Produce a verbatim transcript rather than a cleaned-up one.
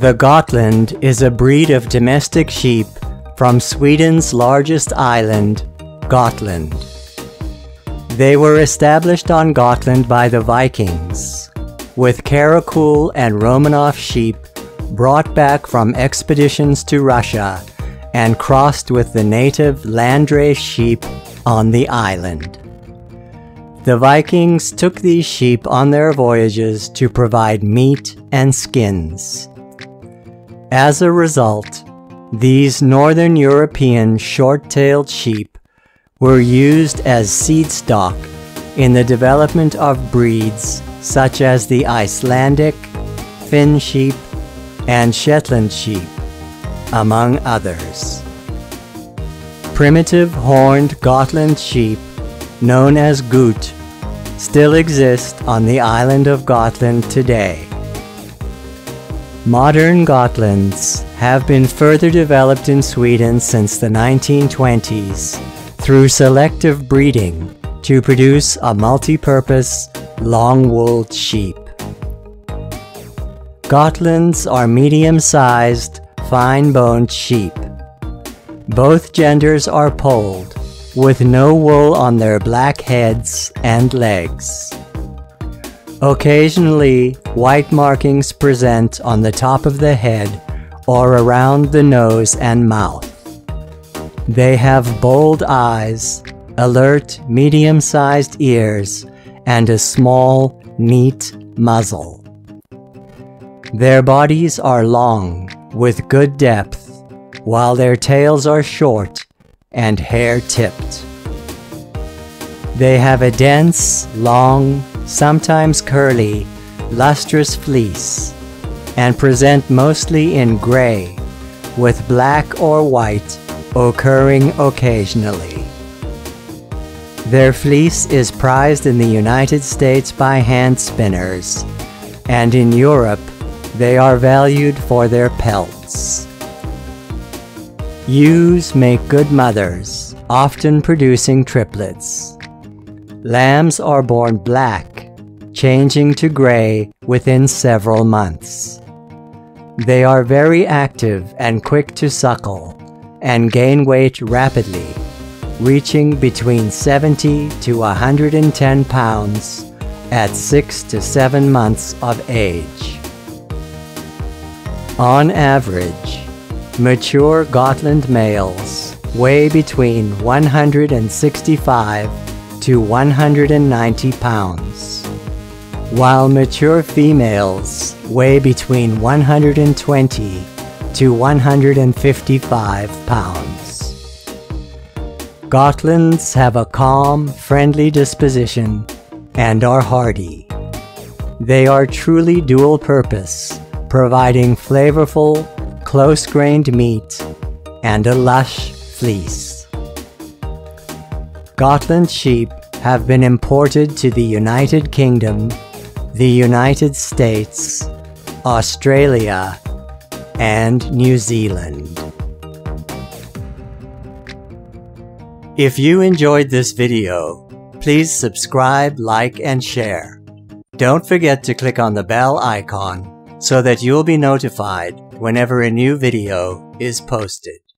The Gotland is a breed of domestic sheep from Sweden's largest island, Gotland. They were established on Gotland by the Vikings, with Karakul and Romanov sheep brought back from expeditions to Russia and crossed with the native Landrace sheep on the island. The Vikings took these sheep on their voyages to provide meat and skins. As a result, these northern European short-tailed sheep were used as seed stock in the development of breeds such as the Icelandic, Finn sheep, and Shetland sheep, among others. Primitive horned Gotland sheep, known as Gutt, still exist on the island of Gotland today. Modern Gotlands have been further developed in Sweden since the nineteen twenties through selective breeding to produce a multi-purpose, long-wooled sheep. Gotlands are medium-sized, fine-boned sheep. Both genders are polled, with no wool on their black heads and legs. Occasionally, white markings present on the top of the head or around the nose and mouth. They have bold eyes, alert, medium-sized ears, and a small, neat muzzle. Their bodies are long, with good depth, while their tails are short and hair-tipped. They have a dense, long, sometimes curly, lustrous fleece, and present mostly in gray, with black or white occurring occasionally. Their fleece is prized in the United States by hand spinners, and in Europe they are valued for their pelts. Ewes make good mothers, often producing triplets. Lambs are born black, changing to gray within several months. They are very active and quick to suckle, and gain weight rapidly, reaching between seventy to one hundred ten pounds at six to seven months of age. On average, mature Gotland males weigh between one hundred sixty-five to one hundred ninety pounds, while mature females weigh between one hundred twenty to one hundred fifty-five pounds. Gotlands have a calm, friendly disposition and are hardy. They are truly dual-purpose, providing flavorful, close-grained meat and a lush fleece. Gotland sheep have been imported to the United Kingdom, the United States, Australia, and New Zealand. If you enjoyed this video, please subscribe, like, and share. Don't forget to click on the bell icon so that you'll be notified whenever a new video is posted.